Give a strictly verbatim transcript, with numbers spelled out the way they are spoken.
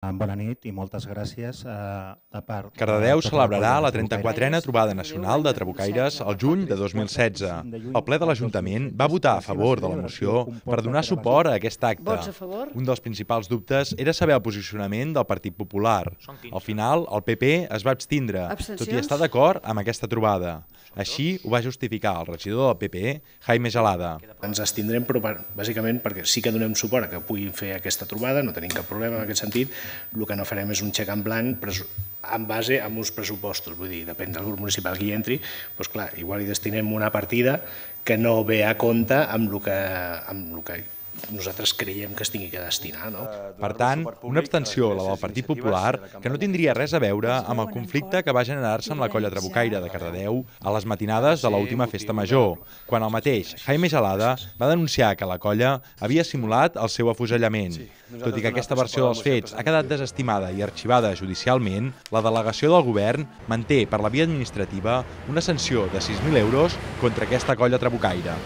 Bona nit i moltes gràcies de part... Cardedeu celebrarà la trenta-quatrena Trobada Nacional de Trabucaires el juny de dos mil setze. El ple de l'Ajuntament va votar a favor de la moció per donar suport a aquest acte. Un dels principals dubtes era saber el posicionament del Partit Popular. Al final, el P P es va abstindre, tot i estar d'acord amb aquesta trobada. Així ho va justificar el regidor del P P, Jaume Gelada. Ens abstindrem, però bàsicament perquè sí que donem suport a que puguin fer aquesta trobada, no tenim cap problema en aquest sentit. El que no farem és un xec en blanc en base a uns pressupostos. Vull dir, depèn del grup municipal que hi entri, doncs clar, igual hi destinem una partida que no ve a compte amb el que... amb el que nosaltres creiem que es tingui que destinar. Per tant, una abstenció, la del Partit Popular, que no tindria res a veure amb el conflicte que va generar-se amb la colla trabucaire de Cardedeu a les matinades de l'última festa major, quan el mateix Jaume Gelada va denunciar que la colla havia simulat el seu afusellament. Tot i que aquesta versió dels fets ha quedat desestimada i arxivada judicialment, la delegació del govern manté per la via administrativa una sanció de sis mil euros contra aquesta colla trabucaire.